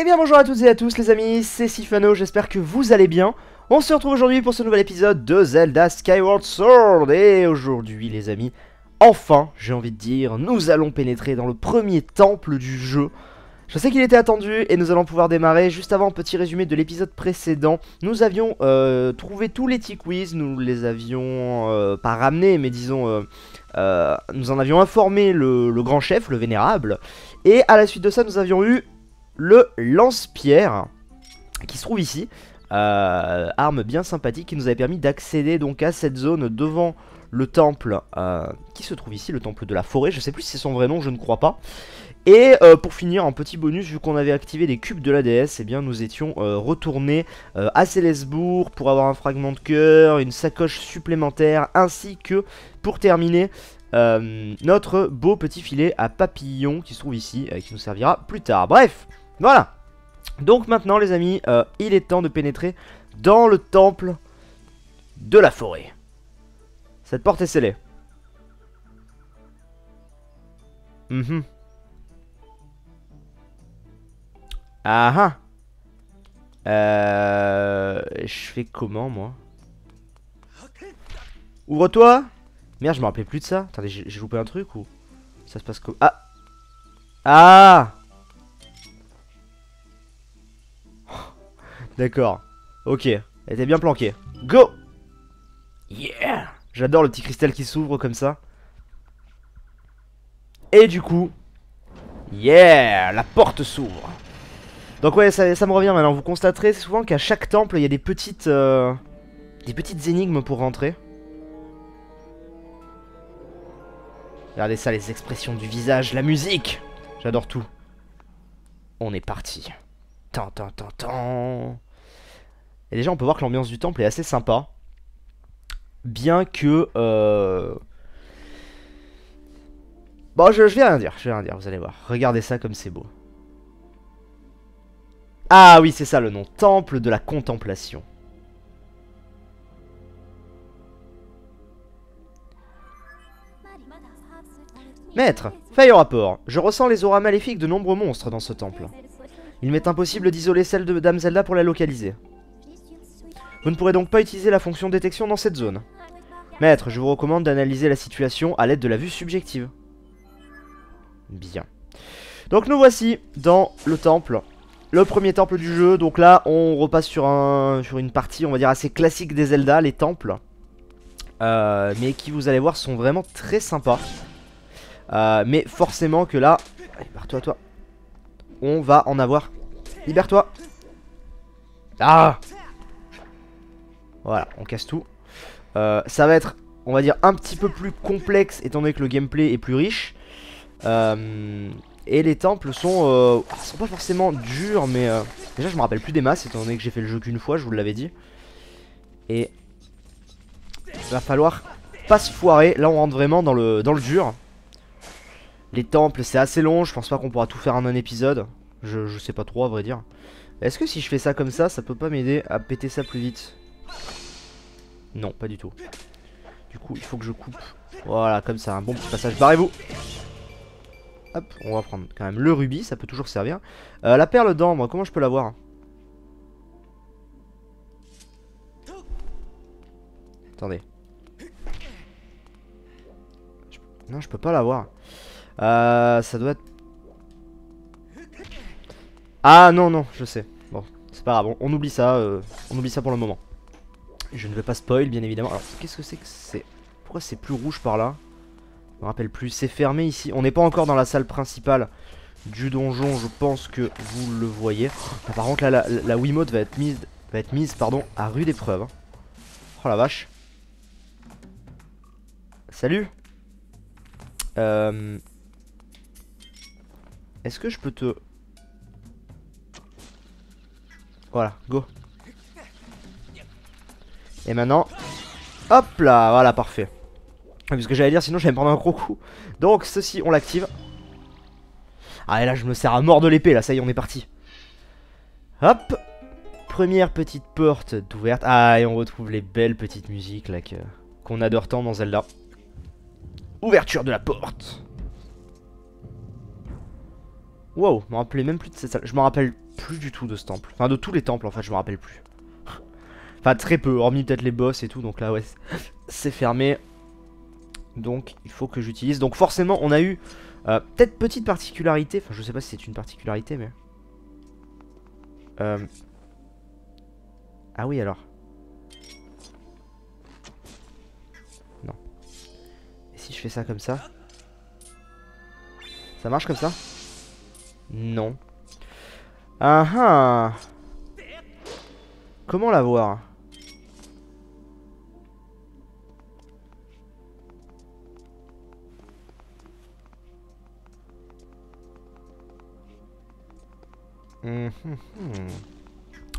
Eh bien bonjour à toutes et à tous les amis, c'est Siphano, j'espère que vous allez bien. On se retrouve aujourd'hui pour ce nouvel épisode de Zelda Skyward Sword. Et aujourd'hui les amis, enfin j'ai envie de dire, nous allons pénétrer dans le premier temple du jeu. Je sais qu'il était attendu et nous allons pouvoir démarrer. Juste avant, petit résumé de l'épisode précédent. Nous avions trouvé tous les petits quiz, nous les avions pas ramenés mais disons... nous en avions informé le grand chef, le vénérable. Et à la suite de ça nous avions eu... le lance-pierre, qui se trouve ici, arme bien sympathique, qui nous avait permis d'accéder donc à cette zone devant le temple qui se trouve ici, le temple de la forêt. Je sais plus si c'est son vrai nom, je ne crois pas. Et pour finir, en petit bonus, vu qu'on avait activé les cubes de la déesse, eh bien nous étions retournés à Célesbourg pour avoir un fragment de cœur, une sacoche supplémentaire, ainsi que, pour terminer... notre beau petit filet à papillon qui se trouve ici, qui nous servira plus tard. Bref, voilà. Donc maintenant les amis, il est temps de pénétrer dans le temple de la forêt. Cette porte est scellée. Je fais comment moi? Ouvre-toi. Merde, je me rappelais plus de ça. Attendez, j'ai loupé un truc ou... ça se passe comme... ah! Ah! D'accord. Ok. Elle était bien planquée. Go! Yeah! J'adore le petit cristal qui s'ouvre comme ça. Et du coup... yeah! La porte s'ouvre. Donc ouais, ça me revient maintenant. Vous constaterez souvent qu'à chaque temple, il y a des petites énigmes pour rentrer. Regardez ça, les expressions du visage, la musique. J'adore tout. On est parti. Tant, tant, tant, tant. Et déjà, on peut voir que l'ambiance du temple est assez sympa. Bien que... bon, je vais rien dire, vous allez voir. Regardez ça comme c'est beau. Ah oui, c'est ça le nom. Temple de la Contemplation. Maître, Fay au rapport. Je ressens les auras maléfiques de nombreux monstres dans ce temple. Il m'est impossible d'isoler celle de Dame Zelda pour la localiser. Vous ne pourrez donc pas utiliser la fonction détection dans cette zone. Maître, je vous recommande d'analyser la situation à l'aide de la vue subjective. Bien. Donc nous voici dans le temple. Le premier temple du jeu. Donc là, on repasse sur, une partie, on va dire, assez classique des Zelda, les temples. Mais qui, vous allez voir, sont vraiment très sympas. Mais forcément que là... allez, barre-toi, toi. On va en avoir. Libère-toi. Ah! Voilà, on casse tout. Ça va être, on va dire, un petit peu plus complexe, étant donné que le gameplay est plus riche. Et les temples sont pas forcément durs, mais... déjà, je me rappelle plus des masses, étant donné que j'ai fait le jeu qu'une fois, je vous l'avais dit. Et... il va falloir pas se foirer. Là, on rentre vraiment dans le dur. Les temples, c'est assez long, je pense pas qu'on pourra tout faire en un épisode. Je sais pas trop à vrai dire. Est-ce que si je fais ça comme ça, ça peut pas m'aider à péter ça plus vite? Non, pas du tout. Du coup, il faut que je coupe. Voilà, comme ça, un bon petit passage. Barrez-vous. Hop, on va prendre quand même le rubis, ça peut toujours servir. La perle d'ambre, comment je peux l'avoir? Attendez. Non, je peux pas l'avoir. Ça doit être... ah non non, je sais. Bon, c'est pas grave, on oublie ça. On oublie ça pour le moment. Je ne vais pas spoil bien évidemment. Alors qu'est-ce que c'est que c'est? Pourquoi c'est plus rouge par là? Je me rappelle plus, c'est fermé ici. On n'est pas encore dans la salle principale du donjon, je pense que vous le voyez. Ah, par contre là la Wiimote va être mise pardon, à rude épreuve. Oh la vache. Salut. Est-ce que je peux te... voilà, go. Et maintenant... hop là, voilà, parfait. Parce que j'allais dire, sinon je vais me prendre un gros coup. Donc ceci, on l'active. Ah et là, je me sers à mort de l'épée, là, ça y est, on est parti. Hop. Première petite porte d'ouverte. Ah, et on retrouve les belles petites musiques, là, qu'on adore tant dans Zelda. Ouverture de la porte. Wow, je me rappelais même plus de cette salle. Je me rappelle plus du tout de ce temple. Enfin de tous les temples en fait, je me rappelle plus. Enfin très peu, hormis peut-être les boss et tout. Donc là ouais, c'est fermé. Donc il faut que j'utilise. Donc forcément on a eu peut-être petite particularité. Enfin je sais pas si c'est une particularité mais... Ah oui alors. Non. Et si je fais ça comme ça? Ça marche comme ça? Non. Ah ah. Comment l'avoir?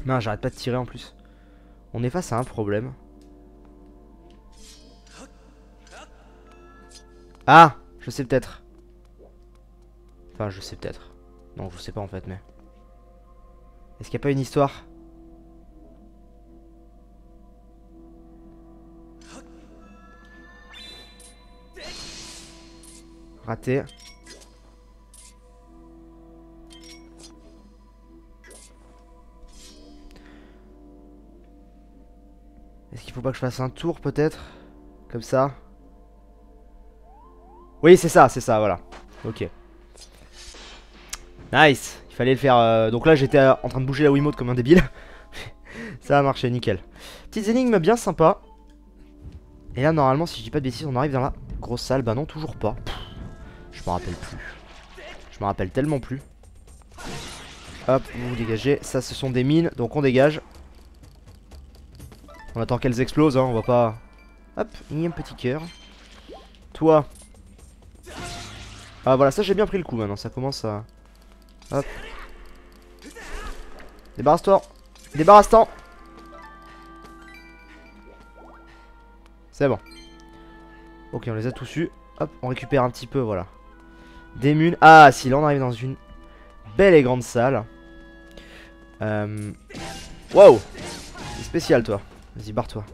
Non, j'arrête pas de tirer en plus. On est face à un problème. Ah, je sais peut-être. Enfin, je sais peut-être. Non, je sais pas en fait, mais... Est-ce qu'il n'y a pas une histoire? Raté. Est-ce qu'il faut pas que je fasse un tour peut-être? Comme ça? Oui c'est ça, voilà. Ok. Nice. Il fallait le faire... Donc là j'étais en train de bouger la Wiimote comme un débile. Ça a marché, nickel. Petites énigmes bien sympas. Et là normalement si je dis pas de bêtises on arrive dans la grosse salle. Bah non toujours pas. Pff, je me rappelle plus. Je me rappelle tellement plus. Hop, vous dégagez. Ça ce sont des mines, donc on dégage. On attend qu'elles explosent, hein, on va pas... Hop, il y a un petit cœur. Toi. Ah voilà, ça j'ai bien pris le coup maintenant, ça commence à... Hop. Débarrasse-toi. Débarrasse-toi. C'est bon. Ok, on les a tous eus. Hop, on récupère un petit peu, voilà. Des munes. Ah, si, là on arrive dans une belle et grande salle. Wow. C'est spécial, toi. Vas-y, barre-toi.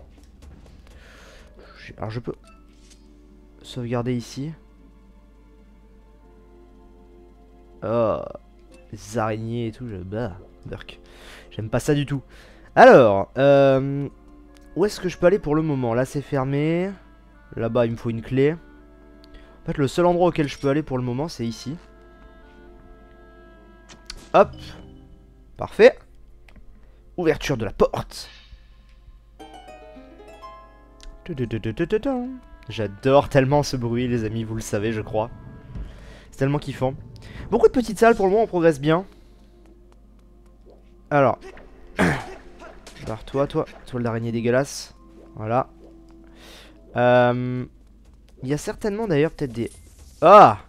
Alors, je peux sauvegarder ici. Oh, les araignées et tout. Bah, Burk. J'aime pas ça du tout. Alors, où est-ce que je peux aller pour le moment? Là, c'est fermé. Là-bas, il me faut une clé. En fait, le seul endroit auquel je peux aller pour le moment, c'est ici. Hop. Parfait. Ouverture de la porte. J'adore tellement ce bruit les amis, vous le savez je crois. C'est tellement kiffant. Beaucoup de petites salles pour le moment, on progresse bien. Alors barre-toi, toi, toile d'araignée dégueulasse. Voilà. Il y a certainement d'ailleurs peut-être des... Ah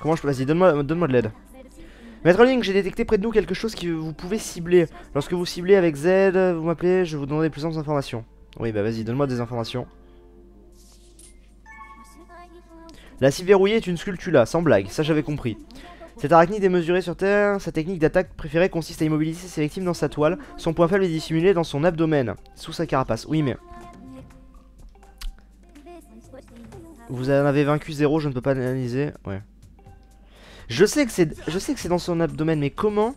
Comment je peux... Vas-y donne-moi de l'aide. Maître Link, j'ai détecté près de nous quelque chose que vous pouvez cibler. Lorsque vous ciblez avec Z, vous m'appelez, je vous donnerai plus amples informations. Oui, bah vas-y, donne-moi des informations. La cible verrouillée est une sculptula, sans blague, ça j'avais compris. Cette arachnide est mesurée sur terre, sa technique d'attaque préférée consiste à immobiliser ses victimes dans sa toile. Son point faible est dissimulé dans son abdomen, sous sa carapace. Oui, mais... Vous en avez vaincu 0, je ne peux pas analyser. Ouais. Je sais que c'est dans son abdomen, mais comment?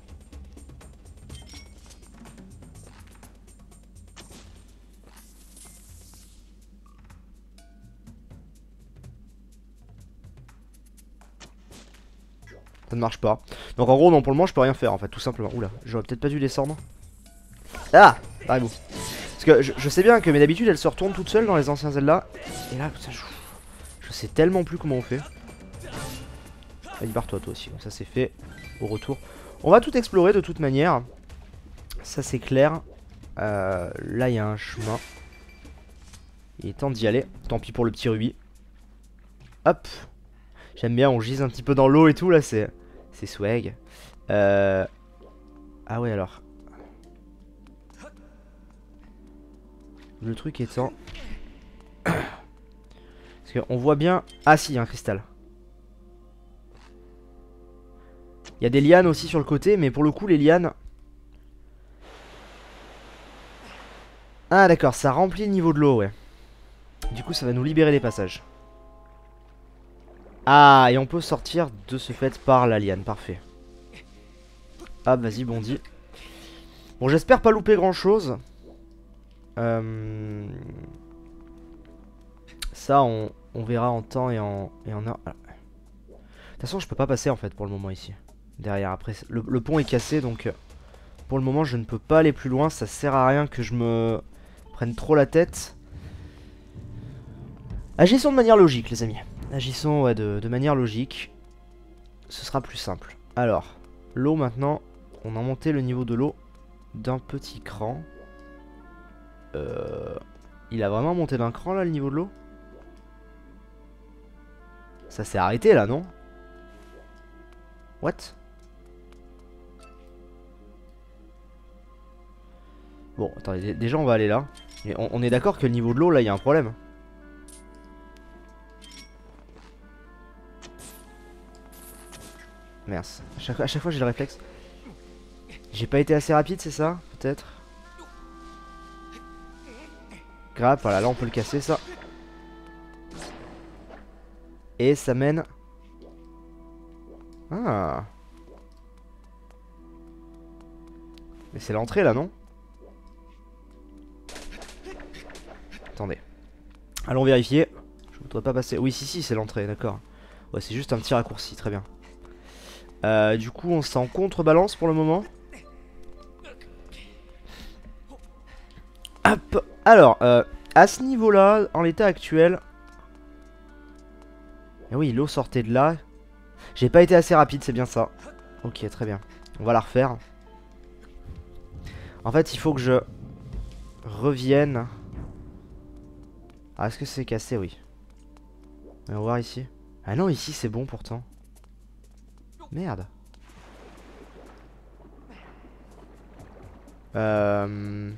Ça ne marche pas. Donc en gros, non, pour le moment, je peux rien faire, en fait, tout simplement. Oula, j'aurais peut-être pas dû descendre. Ah, arrive-vous. Parce que je sais bien que, mais d'habitude, elle se retourne toute seule dans les anciens Zelda. Et là, putain, je sais tellement plus comment on fait. Vas-y, barre-toi toi aussi, donc ça c'est fait. Au retour, on va tout explorer de toute manière. Ça c'est clair. Là il y a un chemin. Il est temps d'y aller. Tant pis pour le petit rubis. Hop. J'aime bien, on gise un petit peu dans l'eau et tout là, c'est swag. Ah ouais alors. Le truc étant... Parce qu'on voit bien... Ah si, il y a un cristal. Il y a des lianes aussi sur le côté, mais pour le coup, les lianes... Ah d'accord, ça remplit le niveau de l'eau, ouais. Du coup ça va nous libérer des passages. Ah, et on peut sortir de ce fait par la liane, parfait. Ah vas-y bondis. Bon, j'espère pas louper grand chose. Ça on verra en temps et en heure. De toute façon je peux pas passer en fait pour le moment ici. Derrière après le pont est cassé donc pour le moment je ne peux pas aller plus loin. Ça sert à rien que je me prenne trop la tête. Agissons de manière logique les amis. Agissons ouais, de manière logique. Ce sera plus simple. Alors l'eau maintenant. On a monté le niveau de l'eau d'un petit cran. Il a vraiment monté d'un cran là le niveau de l'eau? Ça s'est arrêté là non? What? Bon attendez, déjà on va aller là. Mais on est d'accord que le niveau de l'eau là il y a un problème. Merde, à chaque fois j'ai le réflexe. J'ai pas été assez rapide c'est ça? Peut-être. Grave, voilà là on peut le casser ça. Et ça mène. Ah. Mais c'est l'entrée là non? Attendez. Allons vérifier. Je voudrais pas passer. Oui si si c'est l'entrée d'accord. Ouais c'est juste un petit raccourci, très bien. Du coup on s'en contrebalance pour le moment. Hop. Alors à ce niveau là en l'état actuel. Eh oui l'eau sortait de là. J'ai pas été assez rapide c'est bien ça. Ok très bien. On va la refaire. En fait il faut que je revienne. Ah est-ce que c'est cassé? Oui. On va voir ici. Ah non ici c'est bon pourtant. Merde. Merde.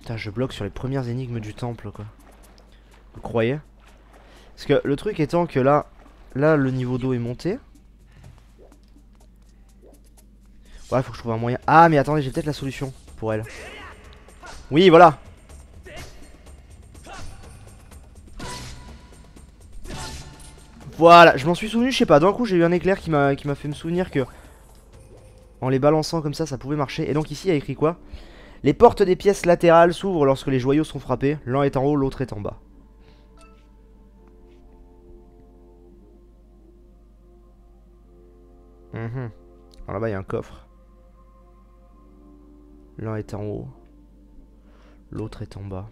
Putain, je bloque sur les premières énigmes du temple, quoi. Vous croyez? Parce que le truc étant que là, le niveau d'eau est monté. Ouais, faut que je trouve un moyen. Ah, mais attendez, j'ai peut-être la solution pour elle. Oui, voilà. Voilà, je m'en suis souvenu, je sais pas, d'un coup j'ai eu un éclair qui m'a fait me souvenir que en les balançant comme ça, ça pouvait marcher. Et donc ici il y a écrit quoi? Les portes des pièces latérales s'ouvrent lorsque les joyaux sont frappés. L'un est en haut, l'autre est en bas. Alors là-bas il y a un coffre. L'un est en haut, l'autre est en bas.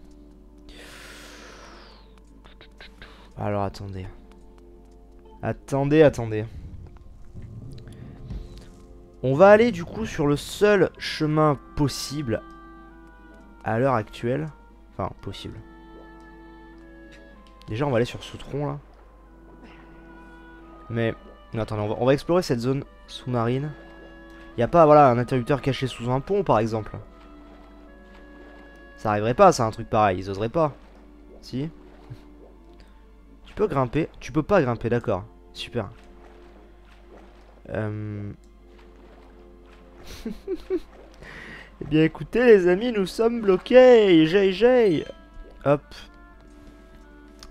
Alors attendez. Attendez. On va aller du coup sur le seul chemin possible à l'heure actuelle. Enfin, possible. Déjà, on va aller sur ce tronc là. Mais, non, attendez, on va explorer cette zone sous-marine. Il n'y a pas, voilà, un interrupteur caché sous un pont par exemple. Ça arriverait pas, c'est un truc pareil, ils oseraient pas. Si ? Tu peux grimper, tu peux pas grimper, d'accord, super. Eh bien écoutez les amis, nous sommes bloqués, j'ai. Hop.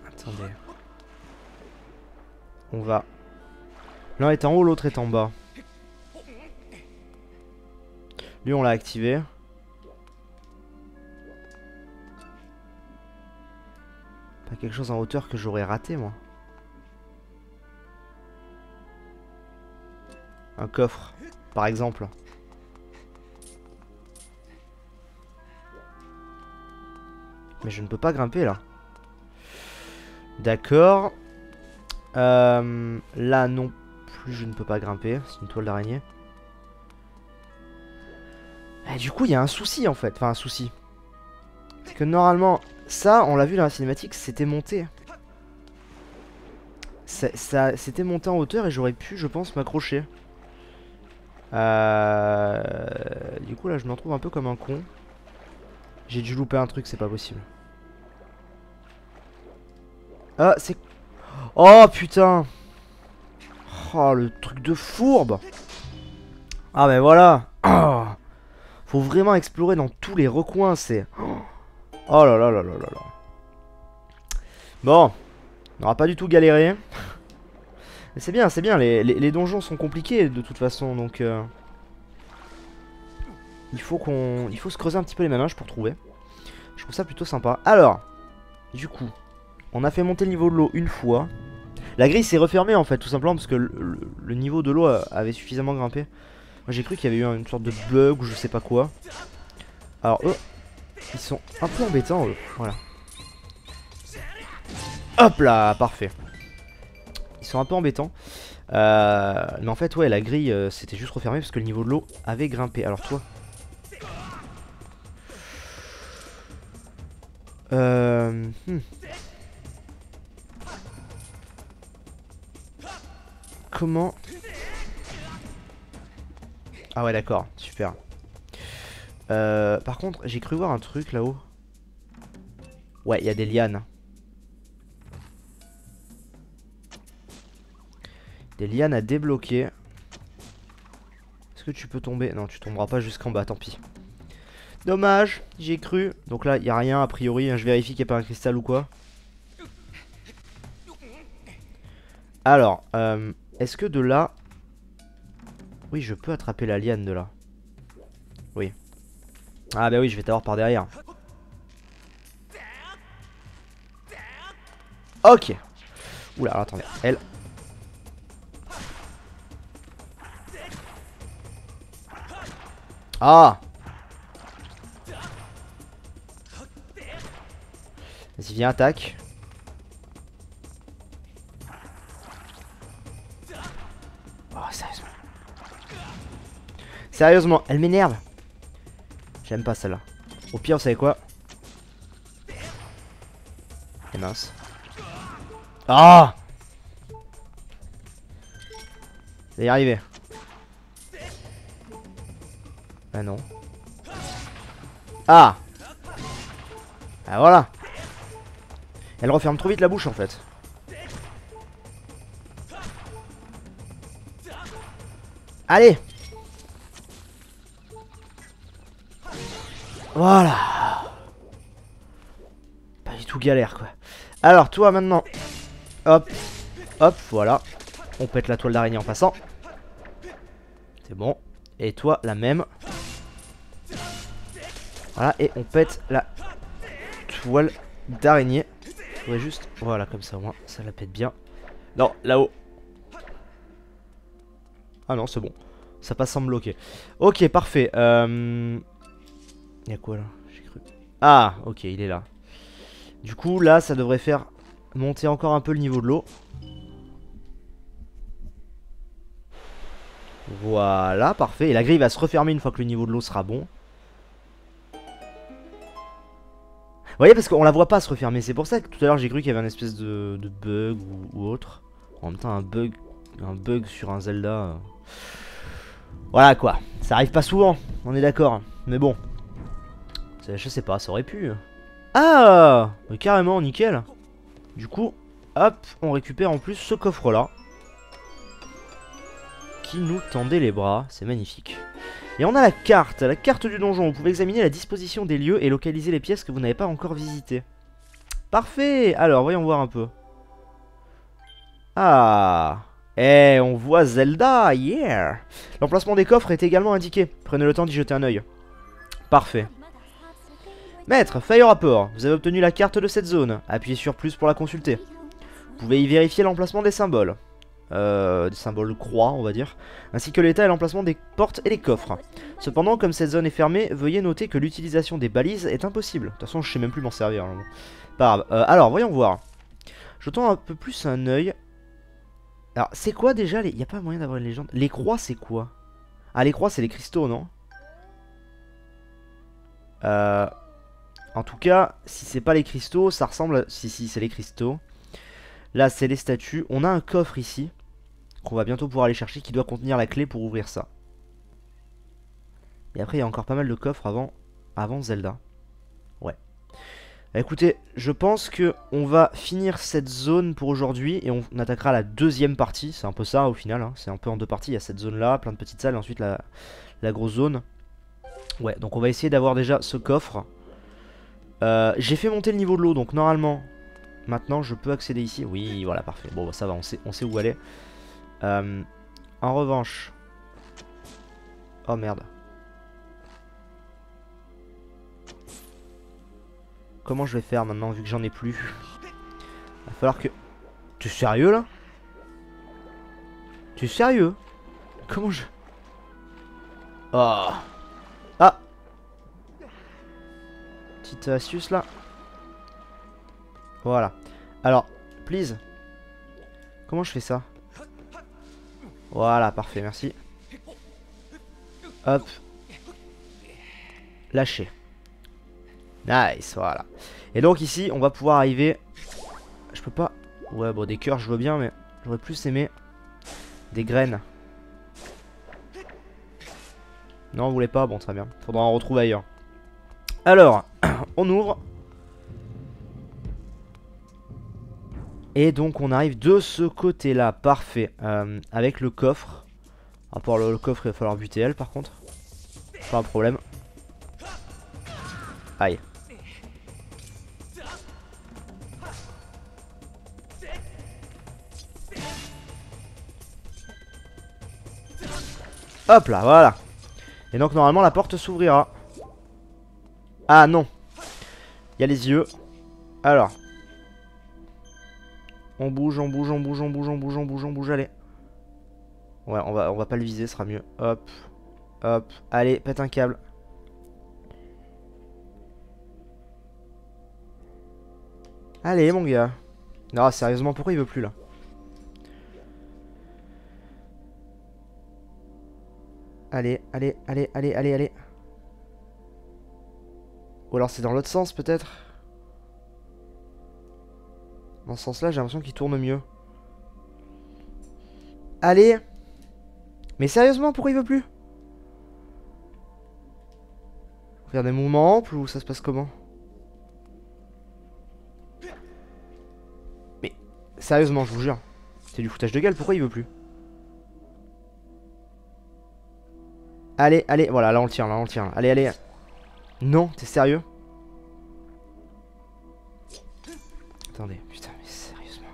Attendez. On va. L'un est en haut, l'autre est en bas. Lui on l'a activé. Pas quelque chose en hauteur que j'aurais raté moi. Un coffre, par exemple. Mais je ne peux pas grimper là. D'accord. Là non plus je ne peux pas grimper. C'est une toile d'araignée. Et du coup il y a un souci en fait. Enfin un souci. C'est que normalement... Ça, on l'a vu dans la cinématique, c'était monté. Ça c'était monté en hauteur et j'aurais pu, je pense, m'accrocher. Du coup, là, je m'en trouve un peu comme un con. J'ai dû louper un truc, c'est pas possible. Ah, c'est... Oh, putain! Oh, le truc de fourbe! Ah, ben voilà! Oh. Faut vraiment explorer dans tous les recoins, c'est... Oh là là là là là là. Bon, on n'aura pas du tout galéré. Mais c'est bien, les donjons sont compliqués de toute façon, donc... Il faut se creuser un petit peu les manèges pour trouver. Je trouve ça plutôt sympa. Alors, du coup, on a fait monter le niveau de l'eau une fois. La grille s'est refermée en fait, tout simplement parce que le niveau de l'eau avait suffisamment grimpé. Moi j'ai cru qu'il y avait eu une sorte de bug ou je sais pas quoi. Alors eux, ils sont un peu embêtants eux, voilà. Hop là, parfait. Ils sont un peu embêtants. Mais en fait ouais, la grille s'était juste refermée parce que le niveau de l'eau avait grimpé. Alors toi... Comment... Ah ouais d'accord, super. Par contre j'ai cru voir un truc là-haut. Ouais, il y a des lianes. Des lianes à débloquer. Est-ce que tu peux tomber? Non, tu tomberas pas jusqu'en bas, tant pis. Dommage, j'ai cru. Donc là il n'y a rien a priori, je vérifie qu'il n'y a pas un cristal ou quoi. Alors, est-ce que de là... Oui, je peux attraper la liane de là. Oui. Ah bah oui, je vais t'avoir par derrière. Ok. Oula, alors attendez. Elle. Ah. Vas-y, viens, attaque. Sérieusement, elle m'énerve. J'aime pas celle-là. Au pire, vous savez quoi? Et mince. Ah! Ça y est arrivé. Ah non. Ah! Ah voilà! Elle referme trop vite la bouche en fait. Allez! Voilà. Pas du tout galère quoi. Alors toi maintenant. Hop. Hop, voilà. On pète la toile d'araignée en passant. C'est bon. Et toi la même. Voilà, et on pète la toile d'araignée. Ouais juste. Voilà, comme ça au moins. Ça la pète bien. Non, là-haut. Ah non, c'est bon. Ça passe sans me bloquer. Ok, parfait. Y'a quoi là? J'ai cru. Ah, ok, il est là. Du coup, là, ça devrait faire monter encore un peu le niveau de l'eau. Voilà, parfait. Et la grille va se refermer une fois que le niveau de l'eau sera bon. Vous voyez, parce qu'on la voit pas se refermer. C'est pour ça que tout à l'heure, j'ai cru qu'il y avait un espèce de bug ou autre. En même temps, un bug sur un Zelda. Voilà quoi. Ça arrive pas souvent, on est d'accord. Mais bon. Je sais pas, ça aurait pu. Ah, carrément, nickel. Du coup, hop, on récupère en plus ce coffre-là. Qui nous tendait les bras, c'est magnifique. Et on a la carte du donjon. Vous pouvez examiner la disposition des lieux et localiser les pièces que vous n'avez pas encore visitées. Parfait, alors voyons voir un peu. Ah, eh, on voit Zelda, yeah. L'emplacement des coffres est également indiqué. Prenez le temps d'y jeter un œil. Parfait. Maître, Fay au rapport, vous avez obtenu la carte de cette zone. Appuyez sur plus pour la consulter. Vous pouvez y vérifier l'emplacement des symboles. Des symboles croix, on va dire. Ainsi que l'état et l'emplacement des portes et des coffres. Cependant, comme cette zone est fermée, veuillez noter que l'utilisation des balises est impossible. De toute façon, je sais même plus m'en servir. Hein. Pas grave. Alors, voyons voir. Jetons un peu plus un œil. Alors, c'est quoi déjà les... Y a pas moyen d'avoir une légende. Les croix, c'est quoi? Ah, les croix, c'est les cristaux, non? En tout cas, si c'est pas les cristaux, ça ressemble à... Si, si, c'est les cristaux. Là, c'est les statues. On a un coffre ici, qu'on va bientôt pouvoir aller chercher, qui doit contenir la clé pour ouvrir ça. Et après, il y a encore pas mal de coffres avant Zelda. Ouais. Bah, écoutez, je pense que on va finir cette zone pour aujourd'hui, et on attaquera la deuxième partie. C'est un peu ça, au final. Hein. C'est un peu en deux parties. Il y a cette zone-là, plein de petites salles, et ensuite la grosse zone. Ouais, donc on va essayer d'avoir déjà ce coffre. J'ai fait monter le niveau de l'eau, donc normalement, maintenant je peux accéder ici. Oui, voilà, parfait. Bon, bah, ça va, on sait où aller. En revanche... Oh merde. Comment je vais faire maintenant vu que j'en ai plus? Va falloir que... T'es sérieux là? T'es sérieux? Comment je... Oh. Ah. Petite astuce là. Voilà. Alors, please. Comment je fais ça? Voilà, parfait, merci. Hop. Lâcher. Nice, voilà. Et donc ici, on va pouvoir arriver... Je peux pas... Ouais, bon, des cœurs, je veux bien, mais j'aurais plus aimé des graines. Non, vous voulez pas? Bon, très bien. Faudra en retrouver ailleurs. Alors, on ouvre. Et donc, on arrive de ce côté-là. Parfait. Avec le coffre. À part le coffre, il va falloir buter elle, par contre. Pas un problème. Aïe. Hop là, voilà. Et donc normalement la porte s'ouvrira. Ah non. Il y a les yeux. Alors. On bouge, on bouge, on bouge, on bouge, on bouge, on bouge, on bouge, allez. Ouais, on va pas le viser, ce sera mieux. Hop, hop, allez, pète un câble. Allez mon gars. Non sérieusement, pourquoi il veut plus là? Allez, allez, allez, allez, allez, allez. Ou alors c'est dans l'autre sens peut-être. Dans ce sens là j'ai l'impression qu'il tourne mieux. Allez. Mais sérieusement pourquoi il veut plus? On fait des mouvements amples ou ça se passe comment? Sérieusement, je vous jure. C'est du foutage de gueule, pourquoi il veut plus? Allez, allez, voilà, là on le tient, là on le tient. Allez, allez. Non, t'es sérieux? Attendez, putain, mais sérieusement.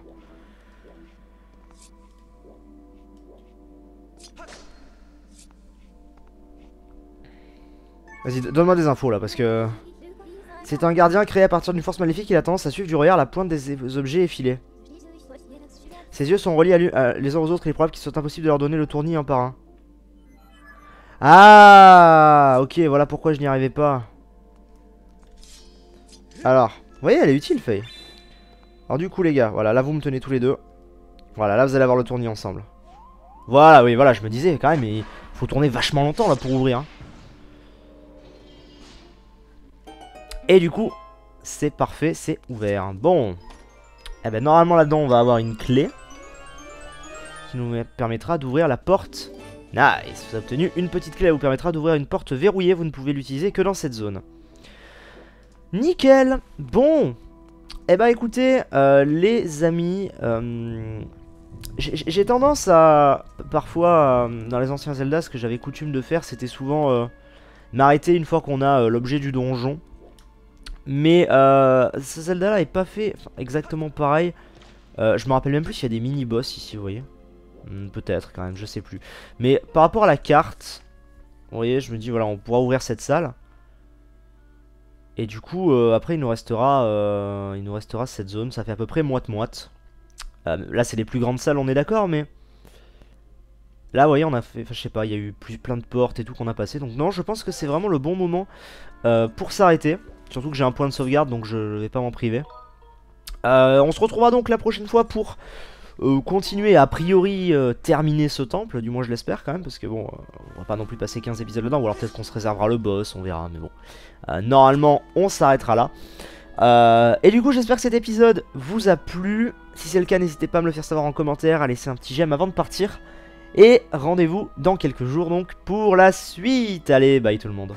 Vas-y, donne-moi des infos là, parce que... C'est un gardien créé à partir d'une force maléfique, il a tendance à suivre du regard la pointe des objets effilés. Ses yeux sont reliés à les uns aux autres, il est probable qu'il soit impossible de leur donner le tournis un par un. Ah, ok, voilà pourquoi je n'y arrivais pas. Alors, vous voyez, elle est utile, Fay. Alors du coup, les gars, voilà, là vous me tenez tous les deux. Voilà, là vous allez avoir le tournis ensemble. Voilà, oui, voilà, je me disais quand même, il faut tourner vachement longtemps là pour ouvrir. Hein. Et du coup, c'est parfait, c'est ouvert. Bon, eh ben normalement là-dedans, on va avoir une clé. Qui nous permettra d'ouvrir la porte. Nice, vous avez obtenu une petite clé. Elle vous permettra d'ouvrir une porte verrouillée. Vous ne pouvez l'utiliser que dans cette zone. Nickel. Bon, eh ben écoutez les amis, j'ai tendance à... Parfois dans les anciens Zelda, ce que j'avais coutume de faire, c'était souvent m'arrêter une fois qu'on a l'objet du donjon. Mais ce Zelda là est pas fait exactement pareil. Je me rappelle même plus s'il y a des mini-boss ici, vous voyez. Peut-être quand même, je sais plus. Mais par rapport à la carte, vous voyez, je me dis voilà, on pourra ouvrir cette salle. Et du coup, après il nous restera cette zone, ça fait à peu près moite-moite. Là c'est les plus grandes salles, on est d'accord, mais... Là, vous voyez, on a fait, enfin, je sais pas, il y a eu plein de portes et tout qu'on a passé. Donc non, je pense que c'est vraiment le bon moment pour s'arrêter. Surtout que j'ai un point de sauvegarde, donc je vais pas m'en priver. On se retrouvera donc la prochaine fois pour continuer à a priori terminer ce temple. Du moins je l'espère quand même, parce que bon, on va pas non plus passer 15 épisodes dedans. Ou alors peut-être qu'on se réservera le boss, on verra, mais bon. Normalement on s'arrêtera là. Et du coup j'espère que cet épisode vous a plu. Si c'est le cas, n'hésitez pas à me le faire savoir en commentaire, à laisser un petit j'aime avant de partir. Et rendez-vous dans quelques jours donc pour la suite. Allez, bye tout le monde.